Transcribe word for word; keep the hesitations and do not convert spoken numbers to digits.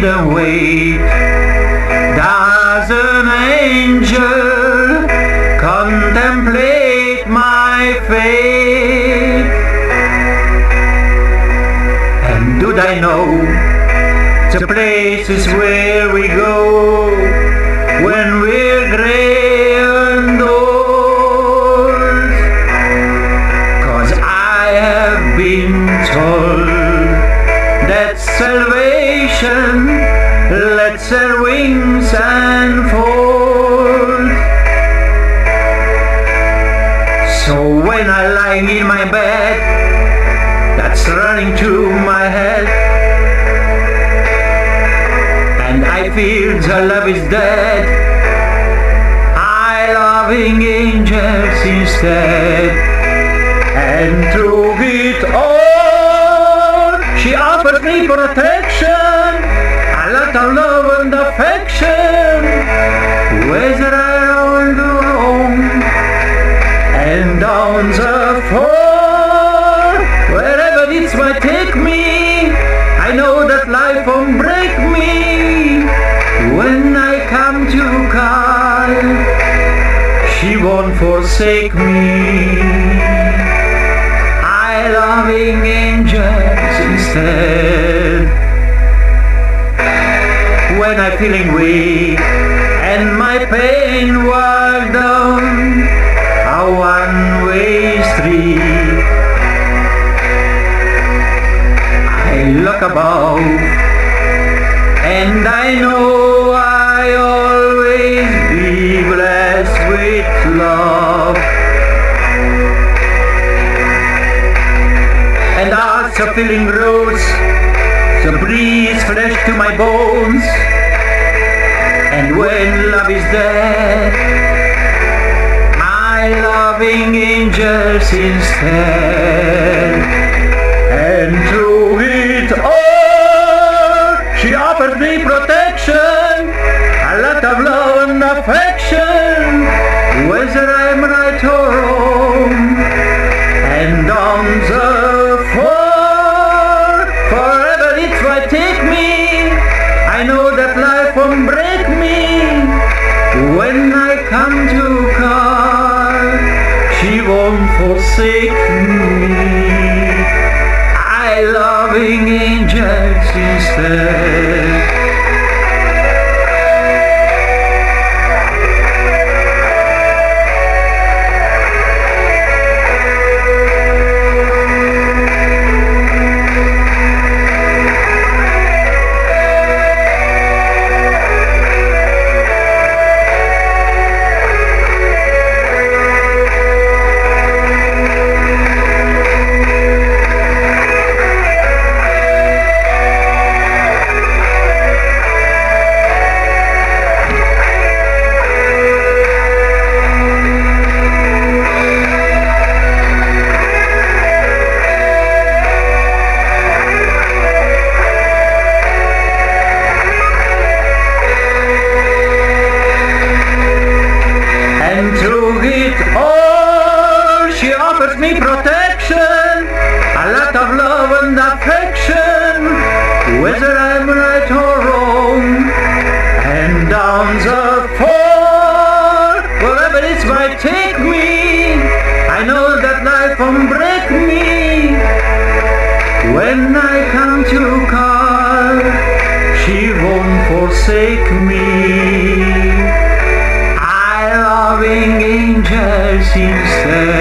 lead the way. Does an angel contemplate my fate? And do I know the places where we go when we're gray and old? 'Cause I have been told that salvation lets her wings unfold. So when I lie in my bed, that's running through my head, and I feel the love is dead, I loving angels instead. And through it all, she offered me protection, a lot of love and affection, whether I own or home, and down the floor, wherever it might take me, I know that life won't break me. When I come to call, she won't forsake me. I loving angels instead. When I'm feeling weak and my pain walked down a one-way street, I look above and I know I always be blessed with love. And as the feeling grows, the breeze flashed to my bones, and when love is dead, my loving angels instead. And through it all, she offered me protection, a lot of love and affection, whether I'm right or wrong, and on the floor, forever it might take me, I know that life won't break me. When I come to call, she won't forsake me. I loving angels instead. Protection, a lot of love and affection, whether I'm right or wrong, and down the floor, wherever it might take me, I know that life won't break me. When I come to call, she won't forsake me. I loving angels instead.